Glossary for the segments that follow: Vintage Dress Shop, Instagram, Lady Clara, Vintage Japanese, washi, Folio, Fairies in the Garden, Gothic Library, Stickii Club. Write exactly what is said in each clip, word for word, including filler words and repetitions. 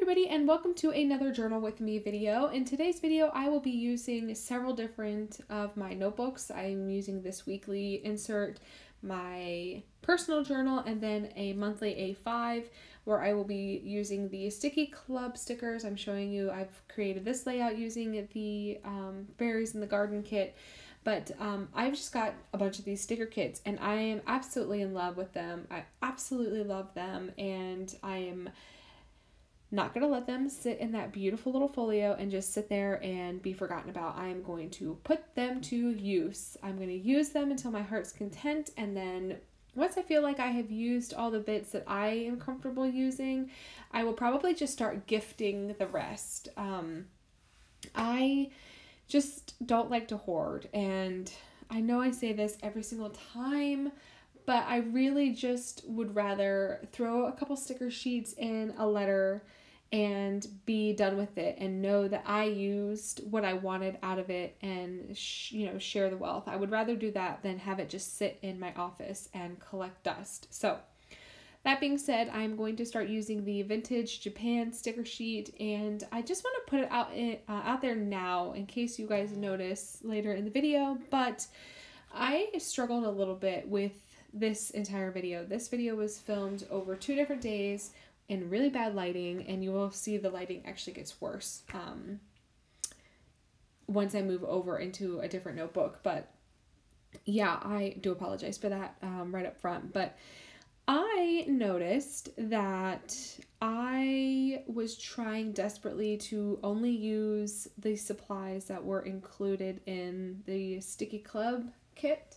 everybody, and welcome to another Journal With Me video. In today's video, I will be using several different of my notebooks. I'm using this weekly insert, my personal journal, and then a monthly A five where I will be using the Stickii Club stickers. I'm showing you, I've created this layout using the um, Fairies in the Garden kit. But um, I've just got a bunch of these sticker kits and I am absolutely in love with them. I absolutely love them, and I am not going to let them sit in that beautiful little folio and just sit there and be forgotten about. I am going to put them to use. I'm going to use them until my heart's content, and then once I feel like I have used all the bits that I am comfortable using, I will probably just start gifting the rest. Um, I... just don't like to hoard, and I know I say this every single time, but I really just would rather throw a couple sticker sheets in a letter and be done with it and know that I used what I wanted out of it and sh you know share the wealth. I would rather do that than have it just sit in my office and collect dust. So that being said, I'm going to start using the Vintage Japan sticker sheet, and I just want to put it out, in, uh, out there now in case you guys notice later in the video, but I struggled a little bit with this entire video. This video was filmed over two different days in really bad lighting, and you will see the lighting actually gets worse um, once I move over into a different notebook. But yeah, I do apologize for that um, right up front. But I noticed that I was trying desperately to only use the supplies that were included in the Stickii Club kit,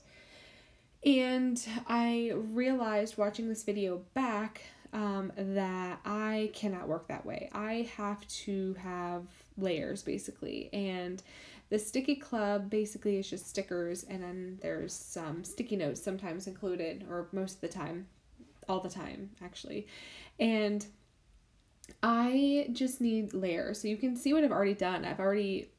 and I realized watching this video back um, that I cannot work that way. I have to have layers, basically, and the Stickii Club basically is just stickers, and then there's some sticky notes sometimes included, or most of the time. All the time, actually. And I just need layers. So you can see what I've already done. I've already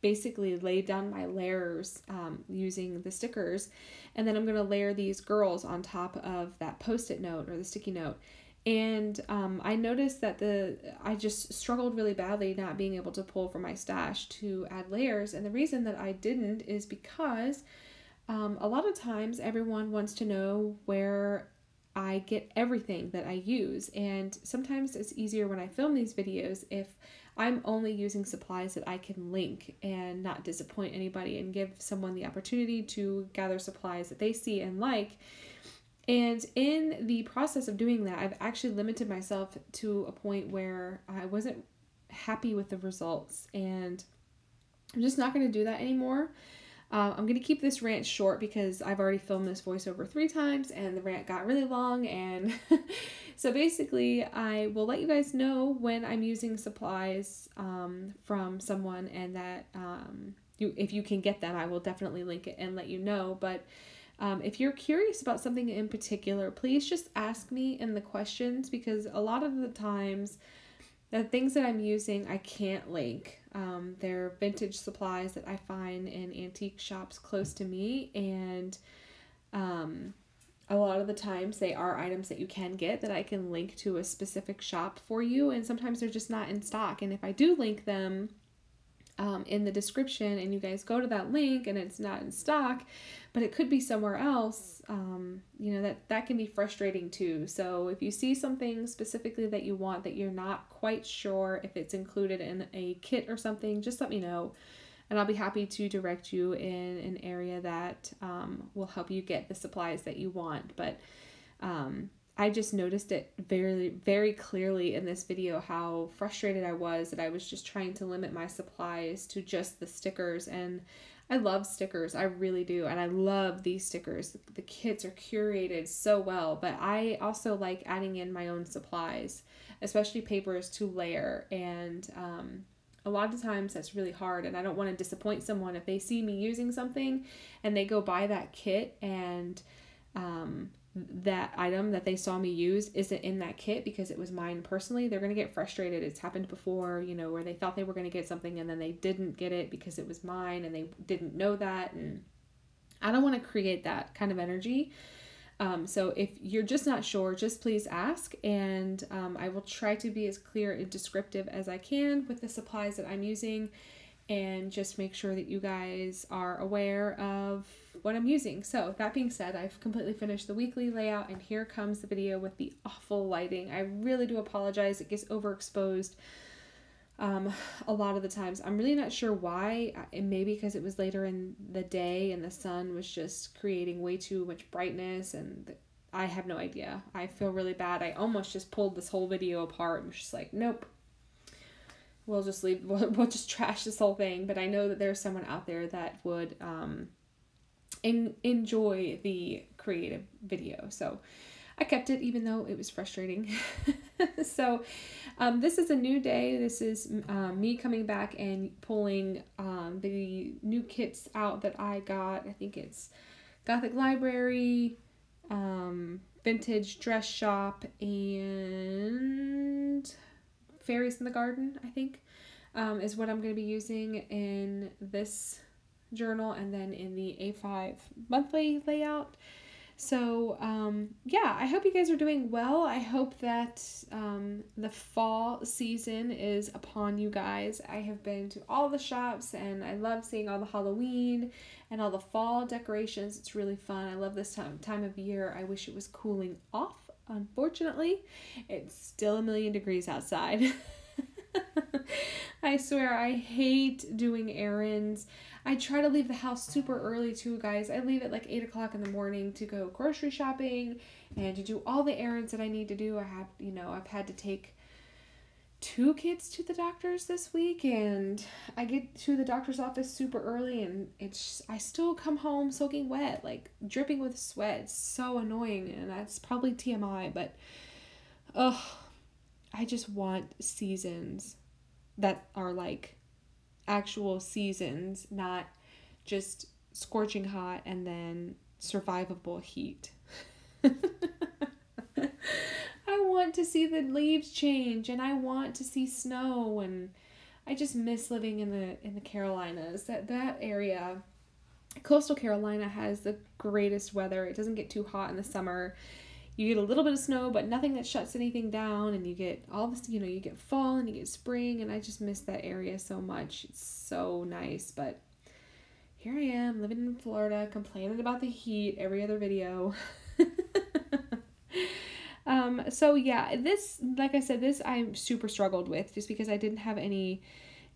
basically laid down my layers um, using the stickers, and then I'm going to layer these girls on top of that post-it note or the sticky note. And um, I noticed that the I just struggled really badly not being able to pull from my stash to add layers, and the reason that I didn't is because um, a lot of times everyone wants to know where I get everything that I use, and sometimes it's easier when I film these videos if I'm only using supplies that I can link and not disappoint anybody and give someone the opportunity to gather supplies that they see and like. And in the process of doing that, I've actually limited myself to a point where I wasn't happy with the results, and I'm just not going to do that anymore. Uh, I'm going to keep this rant short because I've already filmed this voiceover three times and the rant got really long, and so basically I will let you guys know when I'm using supplies um, from someone, and that um, you, if you can get them, I will definitely link it and let you know. But um, if you're curious about something in particular, please just ask me in the questions, because a lot of the times the things that I'm using, I can't link. Um, they're vintage supplies that I find in antique shops close to me, and um, a lot of the times they are items that you can get that I can link to a specific shop for you, and sometimes they're just not in stock. And if I do link them um, in the description and you guys go to that link and it's not in stock, but it could be somewhere else, um, you know, that, that can be frustrating too. So if you see something specifically that you want that you're not quite sure if it's included in a kit or something, just let me know, and I'll be happy to direct you in an area that um, will help you get the supplies that you want. But um, I just noticed it very, very clearly in this video how frustrated I was that I was just trying to limit my supplies to just the stickers. And I love stickers, I really do, and I love these stickers. The kits are curated so well, but I also like adding in my own supplies, especially papers, to layer, and um, a lot of times that's really hard, and I don't want to disappoint someone if they see me using something and they go buy that kit and um, that item that they saw me use isn't in that kit because it was mine personally, they're going to get frustrated. It's happened before, you know, where they thought they were going to get something and then they didn't get it because it was mine and they didn't know that. And I don't want to create that kind of energy. Um, so if you're just not sure, just please ask, and um, I will try to be as clear and descriptive as I can with the supplies that I'm using, and just make sure that you guys are aware of what I'm using. So that being said, I've completely finished the weekly layout, and here comes the video with the awful lighting. I really do apologize. It gets overexposed um, a lot of the times. I'm really not sure why. Maybe because it was later in the day and the sun was just creating way too much brightness, and the, I have no idea. I feel really bad. I almost just pulled this whole video apart. I'm just like, nope. We'll just leave, we'll, we'll just trash this whole thing. But I know that there's someone out there that would um, en enjoy the creative video. So I kept it, even though it was frustrating. So um, this is a new day. This is um, me coming back and pulling um, the new kits out that I got. I think it's Gothic Library, um, Vintage Dress Shop, and Fairies in the Garden, I think, um, is what I'm going to be using in this journal, and then in the A five monthly layout. So um, yeah, I hope you guys are doing well. I hope that um, the fall season is upon you guys. I have been to all the shops, and I love seeing all the Halloween and all the fall decorations. It's really fun. I love this time, time of year. I wish it was cooling off. Unfortunately, it's still a million degrees outside. I swear, I hate doing errands. I try to leave the house super early too, guys. I leave at like eight o'clock in the morning to go grocery shopping and to do all the errands that I need to do. I have, you know, I've had to take two kids to the doctor's this week, and I get to the doctor's office super early, and it's I still come home soaking wet, like dripping with sweat. It's so annoying, and that's probably T M I, but ugh, I just want seasons that are like actual seasons, not just scorching hot and then survivable heat. To see the leaves change, and I want to see snow, and I just miss living in the in the Carolinas. That that area, coastal Carolina, has the greatest weather. It doesn't get too hot in the summer. You get a little bit of snow, but nothing that shuts anything down, and you get all this, you know, you get fall and you get spring, and I just miss that area so much. It's so nice, but here I am living in Florida, complaining about the heat every other video. Um, so yeah, this, like I said, this I super struggled with just because I didn't have any,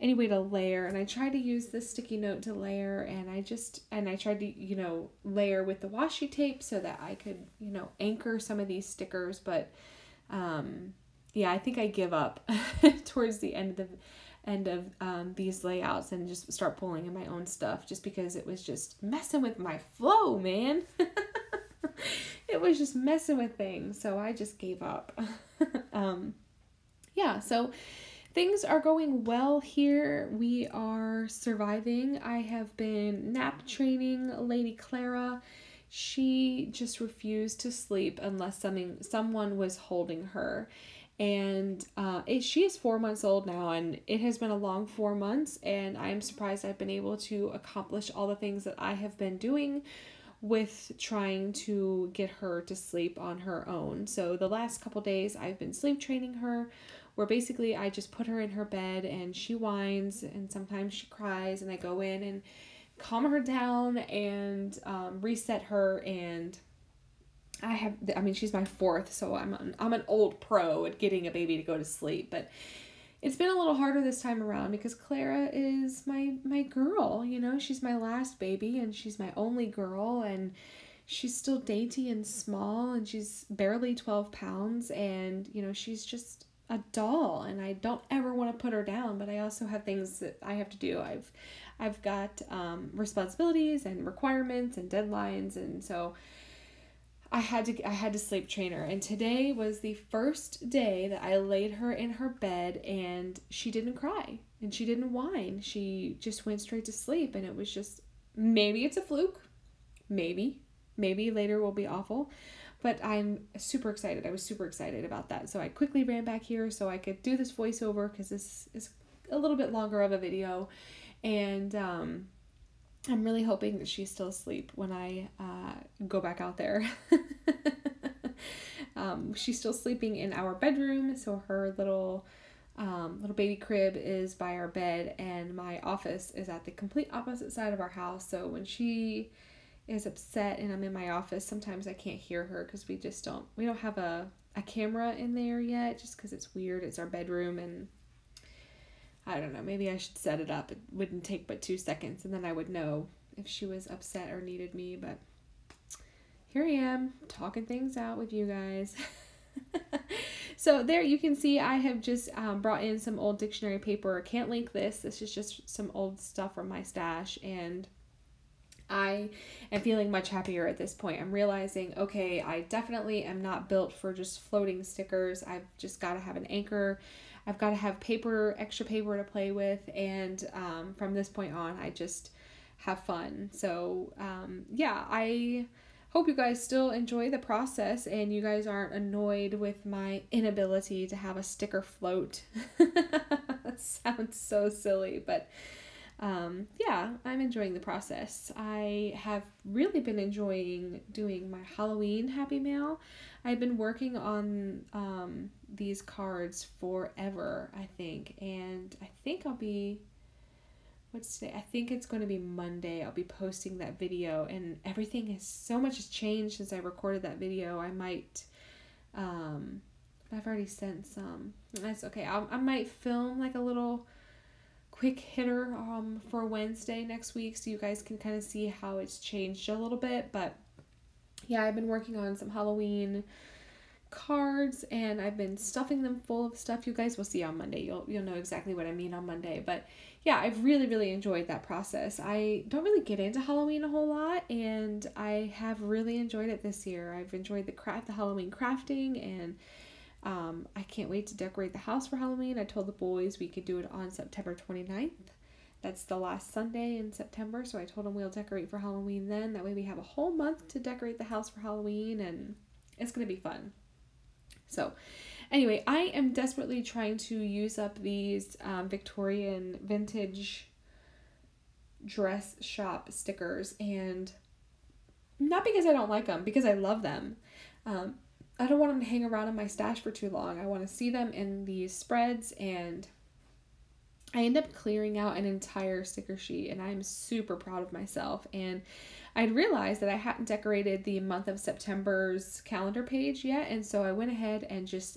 any way to layer, and I tried to use this sticky note to layer, and I just, and I tried to, you know, layer with the washi tape so that I could, you know, anchor some of these stickers, but, um, yeah, I think I give up towards the end of the, end of, um, these layouts and just start pulling in my own stuff just because it was just messing with my flow, man. It was just messing with things, so I just gave up. um, yeah, so things are going well here. We are surviving. I have been nap training Lady Clara. She just refused to sleep unless something someone was holding her. And uh, it, she is four months old now, and it has been a long four months, and I'm surprised I've been able to accomplish all the things that I have been doing with trying to get her to sleep on her own. So the last couple days I've been sleep training her, where basically I just put her in her bed and she whines and sometimes she cries, and I go in and calm her down and um, reset her. And I have, I mean, she's my fourth, so I'm an, I'm an old pro at getting a baby to go to sleep, but it's been a little harder this time around because Clara is my, my girl, you know, she's my last baby and she's my only girl, and she's still dainty and small, and she's barely twelve pounds, and, you know, she's just a doll, and I don't ever want to put her down, but I also have things that I have to do. I've, I've got, um, responsibilities and requirements and deadlines. And so I had to I had to sleep train her, and today was the first day that I laid her in her bed, and she didn't cry and she didn't whine. She just went straight to sleep, and it was just, maybe it's a fluke, maybe maybe later will be awful, but I'm super excited. I was super excited about that, so I quickly ran back here so I could do this voiceover because this is a little bit longer of a video, and um I'm really hoping that she's still asleep when I uh, go back out there. um, she's still sleeping in our bedroom, so her little um, little baby crib is by our bed, and my office is at the complete opposite side of our house. So when she is upset and I'm in my office, sometimes I can't hear her because we just don't we don't have a a camera in there yet, just because it's weird. It's our bedroom, and I don't know, maybe I should set it up. It wouldn't take but two seconds, and then I would know if she was upset or needed me, but here I am, talking things out with you guys. So there you can see I have just um, brought in some old dictionary paper. Can't link this. This is just some old stuff from my stash, and I am feeling much happier at this point. I'm realizing, okay, I definitely am not built for just floating stickers. I've just got to have an anchor. I've got to have paper, extra paper to play with, and um, from this point on, I just have fun. So um, yeah, I hope you guys still enjoy the process and you guys aren't annoyed with my inability to have a sticker float. That sounds so silly, but um, yeah, I'm enjoying the process. I have really been enjoying doing my Halloween Happy Mail. I've been working on um, these cards forever, I think, and I think I'll be, what's today? I think it's going to be Monday. I'll be posting that video, and everything is, so much has changed since I recorded that video. I might, um, I've already sent some. That's okay. I'll, I might film like a little quick hitter um, for Wednesday next week, so you guys can kind of see how it's changed a little bit, but yeah, I've been working on some Halloween cards, and I've been stuffing them full of stuff. You guys will see on Monday. You'll you'll know exactly what I mean on Monday. But yeah, I've really, really enjoyed that process. I don't really get into Halloween a whole lot, and I have really enjoyed it this year. I've enjoyed the craft, the Halloween crafting, and um, I can't wait to decorate the house for Halloween. I told the boys we could do it on September twenty-ninth. That's the last Sunday in September, so I told them we'll decorate for Halloween then. That way we have a whole month to decorate the house for Halloween, and it's going to be fun. So anyway, I am desperately trying to use up these um, Victorian Vintage Dress Shop stickers, and not because I don't like them, because I love them. Um, I don't want them to hang around in my stash for too long. I want to see them in these spreads, and I end up clearing out an entire sticker sheet, and I'm super proud of myself. And I'd realized that I hadn't decorated the month of September's calendar page yet, and so I went ahead and just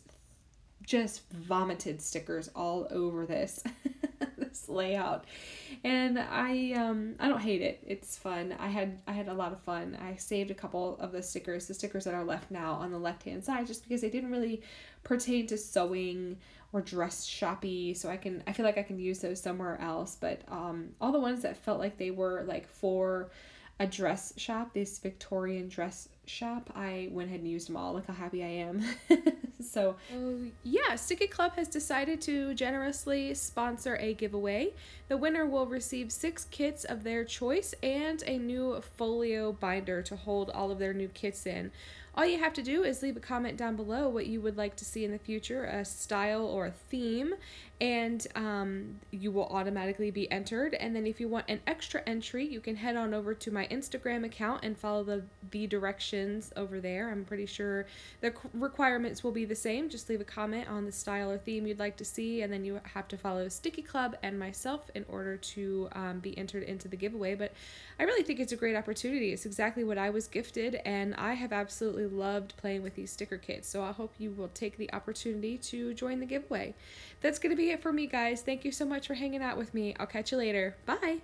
just vomited stickers all over this this layout. And I um I don't hate it. It's fun. I had I had a lot of fun. I saved a couple of the stickers, the stickers that are left now on the left-hand side, just because they didn't really pertain to sewing or dress shoppy, so I can I feel like I can use those somewhere else. But um, all the ones that felt like they were like for a dress shop, this Victorian dress shop, I went ahead and used them all. Look how happy I am. So uh, yeah, Stickii Club has decided to generously sponsor a giveaway. The winner will receive six kits of their choice and a new folio binder to hold all of their new kits in. All you have to do is leave a comment down below what you would like to see in the future, a style or a theme, and um, you will automatically be entered. And then if you want an extra entry, you can head on over to my Instagram account and follow the, the directions over there. I'm pretty sure the requirements will be the same. Just leave a comment on the style or theme you'd like to see, and then you have to follow Stickii Club and myself in order to um, be entered into the giveaway. But I really think it's a great opportunity. It's exactly what I was gifted, and I have absolutely loved playing with these sticker kits, so I hope you will take the opportunity to join the giveaway. That's going to be it for me, guys. Thank you so much for hanging out with me. I'll catch you later. Bye!